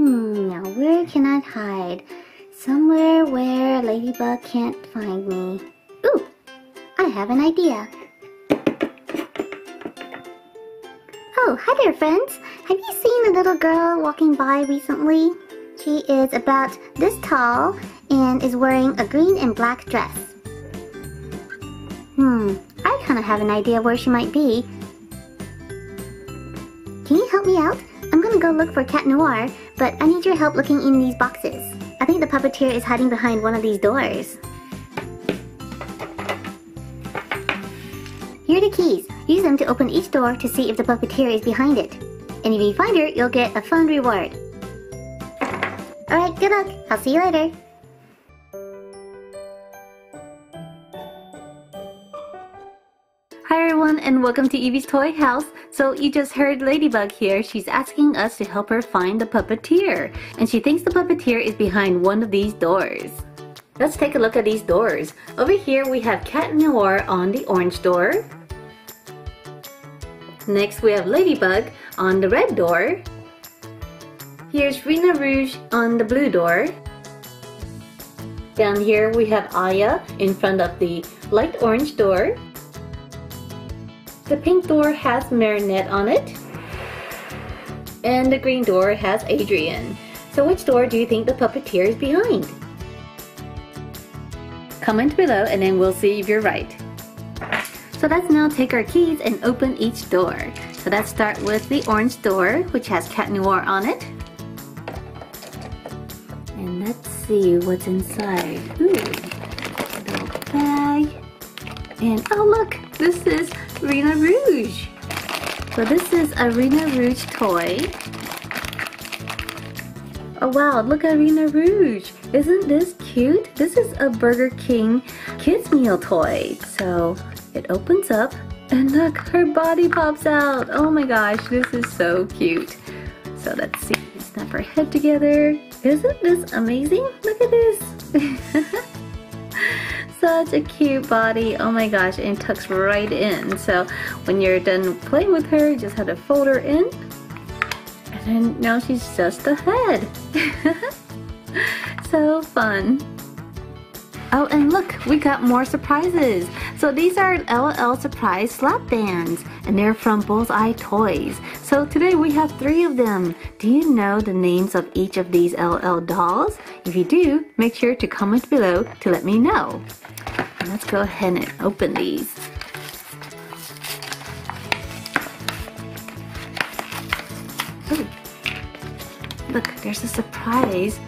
Now where can I hide? Somewhere where Ladybug can't find me. Ooh, I have an idea. Oh, hi there friends! Have you seen a little girl walking by recently? She is about this tall and is wearing a green and black dress. I kind of have an idea where she might be. Can you help me out? I'm gonna go look for Cat Noir, but I need your help looking in these boxes. I think the puppeteer is hiding behind one of these doors. Here are the keys. Use them to open each door to see if the puppeteer is behind it. And if you find her, you'll get a fun reward. Alright, good luck. I'll see you later. Hi everyone and welcome to Evie's Toy House. So you just heard Ladybug here. She's asking us to help her find the puppeteer. And she thinks the puppeteer is behind one of these doors. Let's take a look at these doors. Over here we have Cat Noir on the orange door. Next we have Ladybug on the red door. Here's Rena Rouge on the blue door. Down here we have Alya in front of the light orange door. The pink door has Marinette on it. And the green door has Adrien. So which door do you think the puppeteer is behind? Comment below and then we'll see if you're right. So let's now take our keys and open each door. So let's start with the orange door, which has Cat Noir on it. And let's see what's inside. Ooh, a little bag. And oh look, this is Rena Rouge. So this is a Rena Rouge toy. Oh wow, look at Rena Rouge. Isn't this cute? This is a Burger King kids meal toy. So it opens up and look, her body pops out. Oh my gosh, this is so cute. So let's see, snap her head together. Isn't this amazing? Look at this. Such a cute body. Oh my gosh, and it tucks right in. So when you're done playing with her, you just have to fold her in. And then now she's just a head. So fun. Oh, and look, we got more surprises. So these are LOL Surprise slap bands, and they're from Bullseye Toys. So today we have 3 of them. Do you know the names of each of these LOL dolls? If you do, make sure to comment below to let me know. And let's go ahead and open these. Ooh. Look, there's a surprise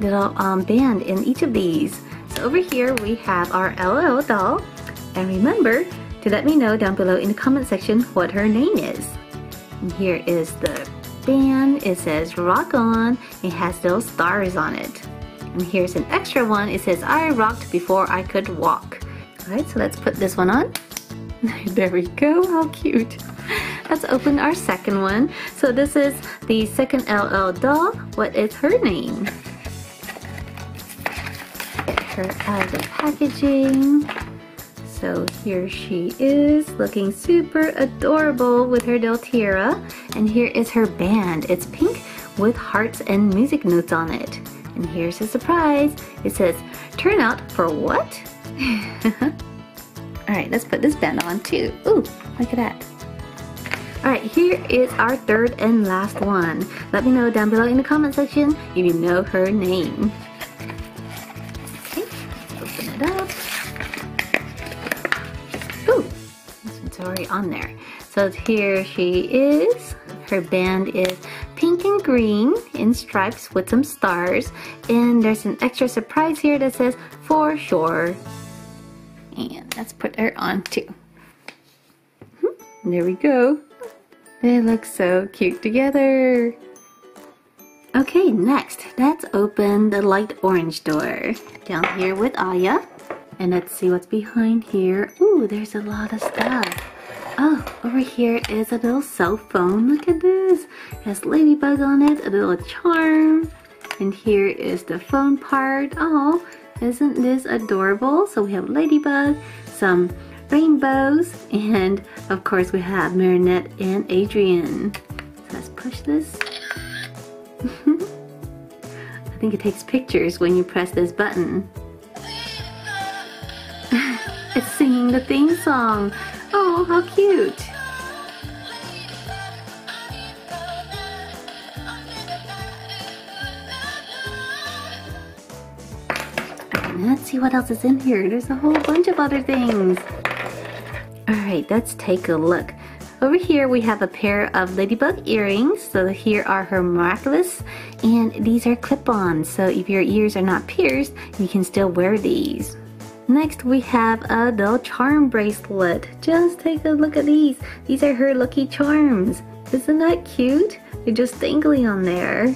little band in each of these. Over here we have our LOL doll, and remember to let me know down below in the comment section what her name is. And here is the band. It says rock on. It has little stars on it. And here's an extra one. It says I rocked before I could walk. Alright, so let's put this one on. There we go. How cute. Let's open our second one. So this is the second LOL doll. What is her name? Her out of the packaging. So here she is, looking super adorable with her little tiara. And here is her band. It's pink with hearts and music notes on it. And here's a surprise. It says, turn out for what? Alright, let's put this band on too. Ooh, look at that. Alright, here is our third and last one. Let me know down below in the comment section if you know her name. Already on there. So here she is. Her band is pink and green in stripes with some stars, and there's an extra surprise here that says for sure. And let's put her on too. There we go. They look so cute together. Okay, next let's open the light orange door down here with Alya. And let's see what's behind here. Ooh, there's a lot of stuff. Oh, over here is a little cell phone. Look at this. It has Ladybug on it, a little charm. And here is the phone part. Oh, isn't this adorable? So we have Ladybug, some rainbows, and of course we have Marinette and Adrien. So let's push this. I think it takes pictures when you press this button. It's singing the theme song. Oh, how cute. Let's see what else is in here. There's a whole bunch of other things. Alright, let's take a look. Over here we have a pair of ladybug earrings. So here are her Miraculous, and these are clip-ons. So if your ears are not pierced, you can still wear these. Next we have a doll charm bracelet. Just take a look at these. These are her lucky charms. Isn't that cute? They're just dangling on there.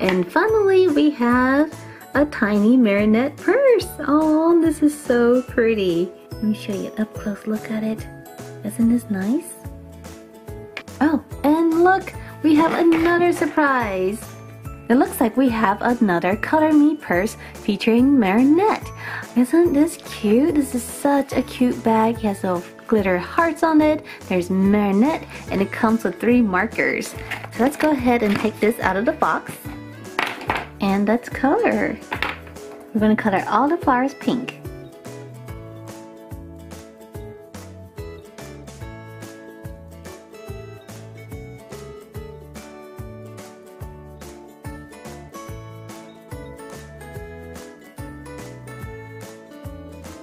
And finally we have a tiny Marinette purse. Oh, this is so pretty. Let me show you an up close look at it. Isn't this nice? Oh, and look, we have another surprise. It looks like we have another Color Me purse featuring Marinette. Isn't this cute? This is such a cute bag. It has little glitter hearts on it. There's Marinette, and it comes with 3 markers. So let's go ahead and take this out of the box. And let's color. We're going to color all the flowers pink.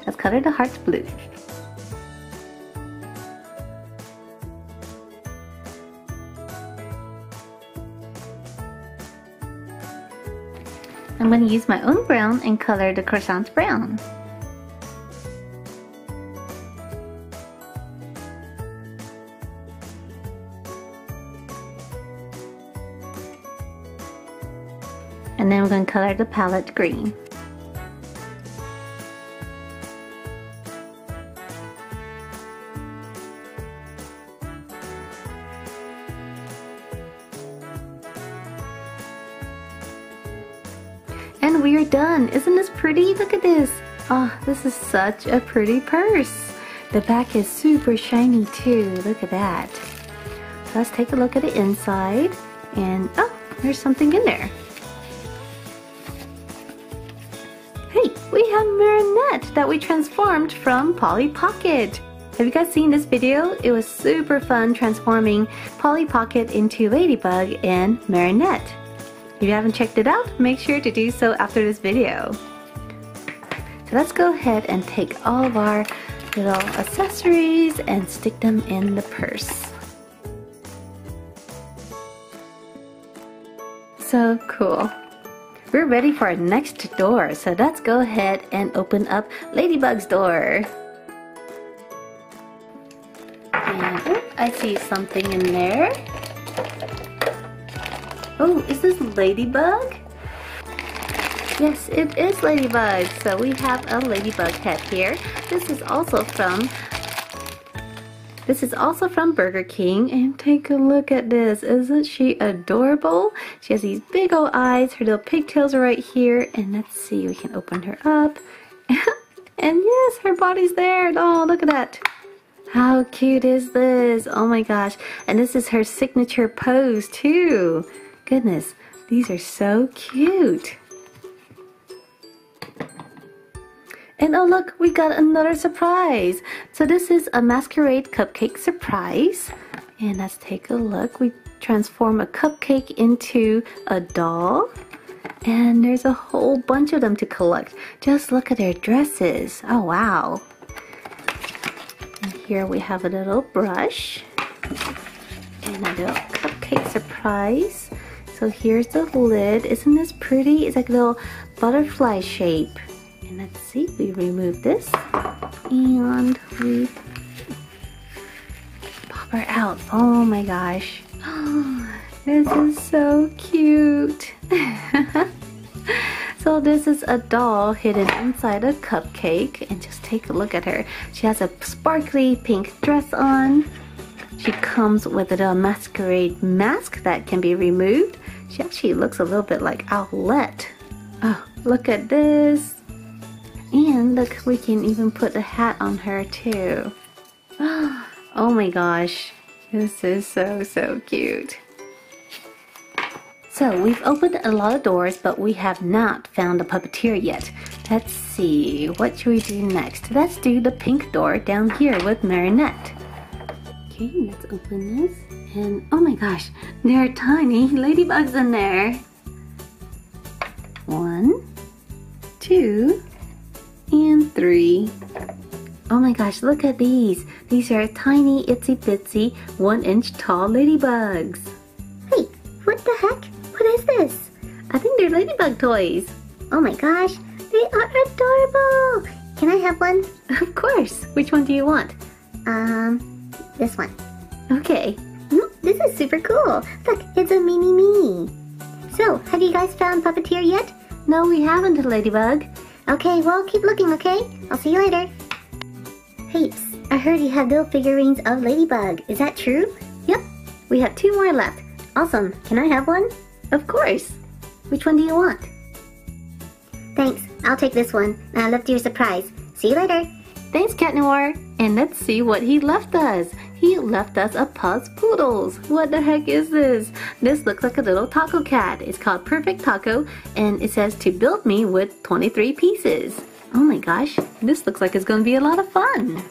Let's color the hearts blue. I'm going to use my own brown and color the croissants brown. And then we're going to color the palette green. And we are done. Isn't this pretty? Look at this. Oh, this is such a pretty purse. The back is super shiny too. Look at that. So let's take a look at the inside. And oh, there's something in there. Hey, we have Marinette that we transformed from Polly Pocket. Have you guys seen this video? It was super fun transforming Polly Pocket into Ladybug and Marinette. If you haven't checked it out, make sure to do so after this video. So let's go ahead and take all of our little accessories and stick them in the purse. So cool. We're ready for our next door, so let's go ahead and open up Ladybug's door. And oops, I see something in there. Oh, is this Ladybug? Yes, it is Ladybug. So we have a Ladybug head here. This is also from Burger King. And take a look at this. Isn't she adorable? She has these big old eyes. Her little pigtails are right here. And let's see, we can open her up. And yes, her body's there. Oh, look at that. How cute is this? Oh my gosh. And this is her signature pose too. Goodness, these are so cute. And oh look, we got another surprise. So this is a masquerade cupcake surprise. And let's take a look. We transform a cupcake into a doll. And there's a whole bunch of them to collect. Just look at their dresses. Oh wow. And here we have a little brush. And a little cupcake surprise. So here's the lid. Isn't this pretty? It's like a little butterfly shape. And let's see, we remove this and we pop her out. Oh my gosh. Oh, this is so cute. So this is a doll hidden inside a cupcake. And just take a look at her. She has a sparkly pink dress on. She comes with a little masquerade mask that can be removed. She actually looks a little bit like Owlette. Oh, look at this. And look, we can even put a hat on her too. Oh my gosh. This is so, so cute. So we've opened a lot of doors, but we have not found a puppeteer yet. Let's see, what should we do next? Let's do the pink door down here with Marinette. Okay, let's open this. And oh my gosh, there are tiny ladybugs in there. 1, 2, and 3. Oh my gosh, look at these. These are tiny, itsy bitsy, 1-inch tall ladybugs. Hey, what the heck? What is this? I think they're ladybug toys. Oh my gosh, they are adorable. Can I have one? Of course. Which one do you want? This one. Okay. This is super cool. Look, it's a mini me. So, have you guys found Puppeteer yet? No, we haven't, Ladybug. Okay, well, keep looking, okay? I'll see you later. Hey, I heard you have little figurines of Ladybug. Is that true? Yep. We have 2 more left. Awesome. Can I have one? Of course. Which one do you want? Thanks. I'll take this one. And I left you a surprise. See you later. Thanks, Cat Noir. And let's see what he left us. He left us a Puzzle Poodles. What the heck is this? This looks like a little taco cat. It's called Perfect Taco, and it says to build me with 23 pieces. Oh my gosh, this looks like it's going to be a lot of fun.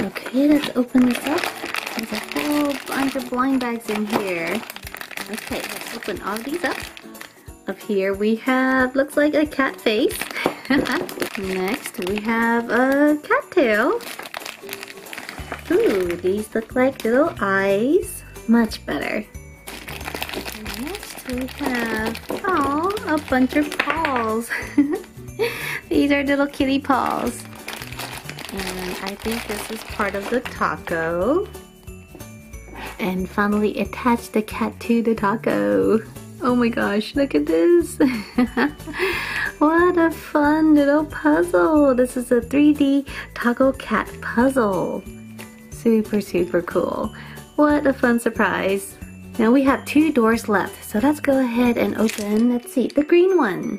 Okay, let's open this up. There's a whole bunch of blind bags in here. Okay, let's open all these up. Up here we have, looks like a cat face. Next we have a cat tail. Ooh, these look like little eyes. Much better. And next we have, oh, a bunch of paws. These are little kitty paws. And I think this is part of the taco. And finally attach the cat to the taco. Oh my gosh, look at this. What a fun little puzzle. This is a 3D Taco Cat puzzle. Super, super cool. What a fun surprise. Now we have 2 doors left, so let's go ahead and open, let's see, the green one.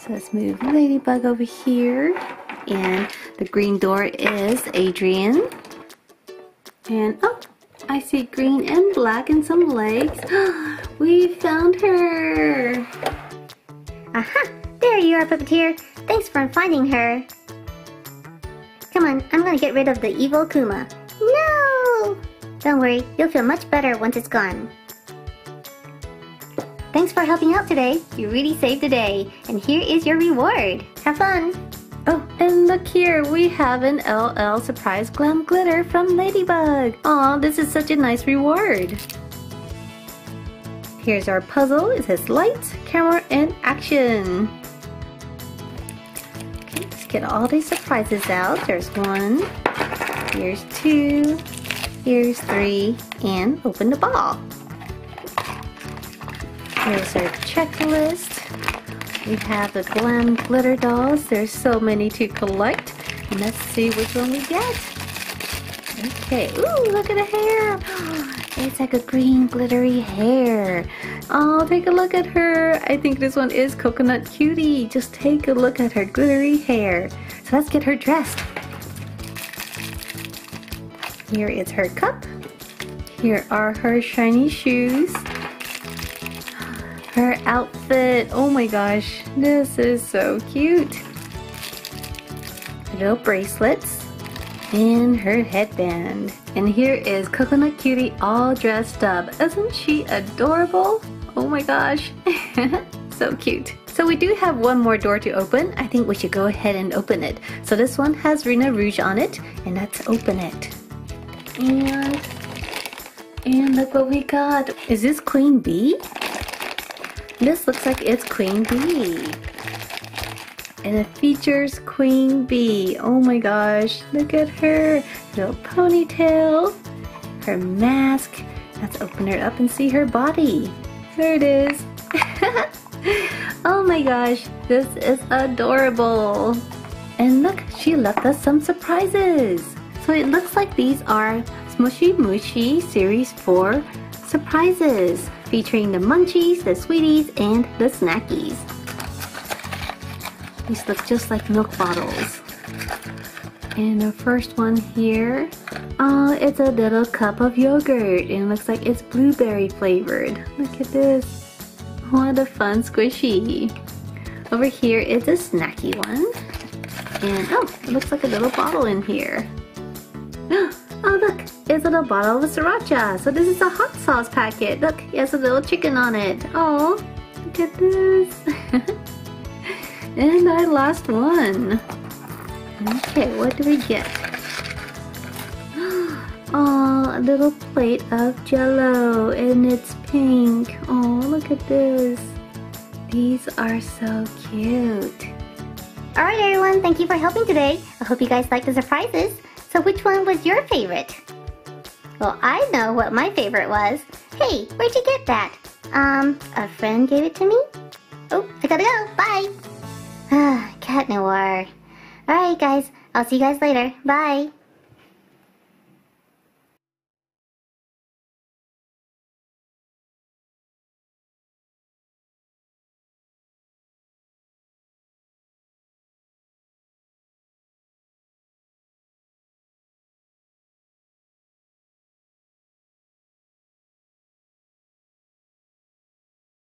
So let's move Ladybug over here. And the green door is Adrien. And oh, I see green and black and some legs. We found her. Aha, there you are, Puppeteer. Thanks for finding her. Come on, I'm gonna get rid of the evil Kuma. No! Don't worry, you'll feel much better once it's gone. Thanks for helping out today. You really saved the day. And here is your reward. Have fun! Oh, and look here, we have an LOL Surprise Glam Glitter from Ladybug. Aw, this is such a nice reward. Here's our puzzle. It says lights, camera, and action. Get all these surprises out. There's 1, here's 2, here's 3, and open the ball. Here's our checklist. We have the glam glitter dolls. There's so many to collect. And let's see which one we get. Okay, ooh, look at the hair. It's like a green glittery hair. Oh, take a look at her. I think this one is Coconut Cutie. Just take a look at her glittery hair. So let's get her dressed. Here is her cup. Here are her shiny shoes. Her outfit. Oh my gosh, this is so cute. Her little bracelets. And her headband. And here is Coconut Cutie all dressed up. Isn't she adorable? Oh my gosh. So cute. So we do have 1 more door to open. I think we should go ahead and open it. So this one has Rena Rouge on it. And let's open it. And look what we got. Is this Queen Bee? This looks like it's Queen Bee. And it features Queen Bee. Oh my gosh, look at her little ponytail, her mask. Let's open her up and see her body. There it is. Oh my gosh, this is adorable. And look, she left us some surprises. So it looks like these are Smooshy Moochy Series 4 surprises, featuring the munchies, the sweeties, and the snackies. These look just like milk bottles. And the first one here, oh, it's a little cup of yogurt. And it looks like it's blueberry flavored. Look at this. What a fun squishy. Over here is a snacky one. And oh, it looks like a little bottle in here. Oh look, it's a little bottle of sriracha. So this is a hot sauce packet. Look, it has a little chicken on it. Oh, look at this. And our last one. Okay, what do we get? Oh, a little plate of Jell-O, and it's pink. Oh, look at this. These are so cute. Alright everyone, thank you for helping today. I hope you guys liked the surprises. So which one was your favorite? Well, I know what my favorite was. Hey, where'd you get that? A friend gave it to me? Oh, I gotta go, bye! Cat Noir. Alright guys, I'll see you guys later. Bye!